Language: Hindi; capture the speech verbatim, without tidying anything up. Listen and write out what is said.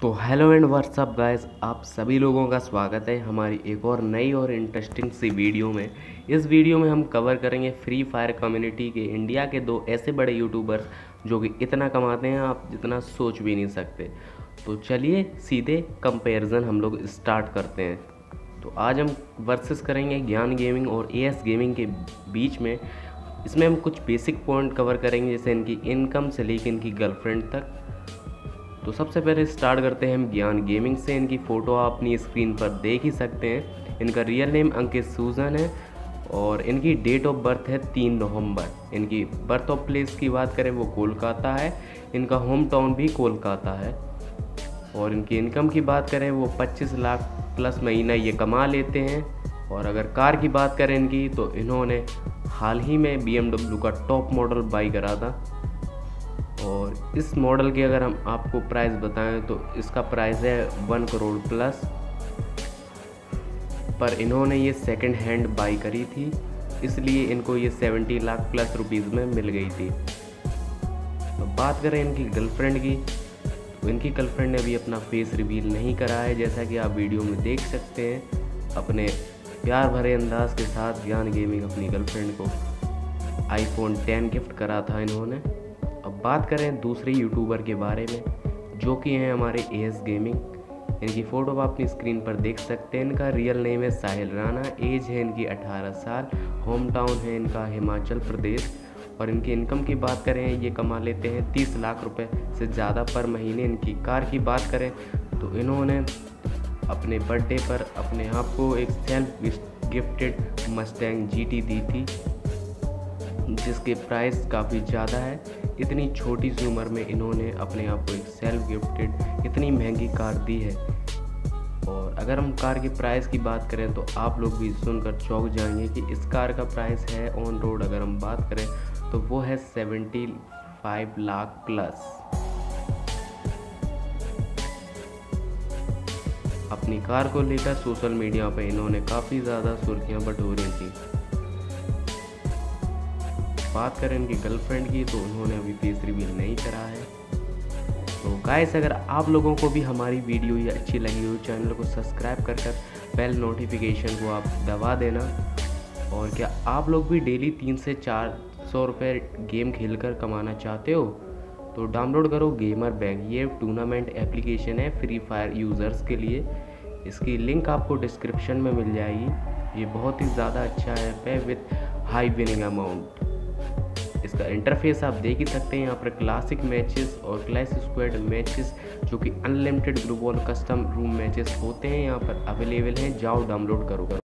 तो हेलो एंड व्हाट्सअप गाइस, आप सभी लोगों का स्वागत है हमारी एक और नई और इंटरेस्टिंग सी वीडियो में। इस वीडियो में हम कवर करेंगे फ्री फायर कम्युनिटी के इंडिया के दो ऐसे बड़े यूट्यूबर्स जो कि इतना कमाते हैं आप जितना सोच भी नहीं सकते। तो चलिए सीधे कंपैरिजन हम लोग स्टार्ट करते हैं। तो आज हम वर्सेस करेंगे ज्ञान गेमिंग और एएस गेमिंग के बीच में। इसमें हम कुछ बेसिक पॉइंट कवर करेंगे, जैसे इनकी इनकम से लेकर इनकी गर्लफ्रेंड तक। तो सबसे पहले स्टार्ट करते हैं हम ज्ञान गेमिंग से। इनकी फ़ोटो आप अपनी स्क्रीन पर देख ही सकते हैं। इनका रियल नेम अंकित सूजन है और इनकी डेट ऑफ बर्थ है तीन नवंबर। इनकी बर्थ ऑफ प्लेस की बात करें वो कोलकाता है, इनका होम टाउन भी कोलकाता है। और इनकी इनकम की बात करें वो पच्चीस लाख प्लस महीना ये कमा लेते हैं। और अगर कार की बात करें इनकी, तो इन्होंने हाल ही में बी एम डब्ल्यू का टॉप मॉडल बाई करा था। और इस मॉडल की अगर हम आपको प्राइस बताएं तो इसका प्राइस है वन करोड़ प्लस, पर इन्होंने ये सेकंड हैंड बाई करी थी इसलिए इनको ये सत्तर लाख प्लस रुपीस में मिल गई थी। तो बात करें इनकी गर्लफ्रेंड की, तो इनकी गर्लफ्रेंड ने अभी अपना फेस रिवील नहीं करा है, जैसा कि आप वीडियो में देख सकते हैं। अपने प्यार भरे अंदाज के साथ ज्ञान गेमिंग अपनी गर्लफ्रेंड को आईफोन टेन गिफ्ट करा था इन्होंने। अब बात करें दूसरे यूट्यूबर के बारे में जो कि हैं हमारे एएस गेमिंग। इनकी फ़ोटो आप अपनी स्क्रीन पर देख सकते हैं। इनका रियल नेम है साहिल राना, एज है इनकी अठारह साल, होम टाउन है इनका हिमाचल प्रदेश। और इनकी इनकम की बात करें ये कमा लेते हैं तीस लाख रुपए से ज़्यादा पर महीने। इनकी कार की बात करें तो इन्होंने अपने बर्थडे पर अपने आप को एक self gifted Mustang G T दी थी, जिसके प्राइस काफ़ी ज़्यादा है। इतनी छोटी सी उम्र में इन्होंने अपने आप को एक सेल्फ गिफ्टेड इतनी महंगी कार दी है। और अगर हम कार के प्राइस की बात करें तो आप लोग भी सुनकर चौंक जाएंगे कि इस कार का प्राइस है ऑन रोड, अगर हम बात करें तो वो है पचहत्तर लाख प्लस। अपनी कार को लेकर सोशल मीडिया पर इन्होंने काफ़ी ज़्यादा सुर्खियां बटोरी थी। बात करें इनकी गर्लफ्रेंड की, तो उन्होंने अभी फेस रिवील नहीं करा है। तो गाइस, अगर आप लोगों को भी हमारी वीडियो ये अच्छी लगी हो, चैनल को सब्सक्राइब कर कर बेल नोटिफिकेशन को आप दबा देना। और क्या आप लोग भी डेली तीन से चार सौ रुपये गेम खेलकर कमाना चाहते हो? तो डाउनलोड करो गेमर बैंक, ये टूर्नामेंट एप्लीकेशन है फ्री फायर यूज़र्स के लिए। इसकी लिंक आपको डिस्क्रिप्शन में मिल जाएगी। ये बहुत ही ज़्यादा अच्छा ऐप है विथ हाई विनिंग अमाउंट। इसका इंटरफेस आप देख ही सकते हैं। यहाँ पर क्लासिक मैचेस और क्लास स्क्वाड मैचेस जो कि अनलिमिटेड ग्रुप और कस्टम रूम मैचेस होते हैं यहाँ पर अवेलेबल हैं। जाओ डाउनलोड करो।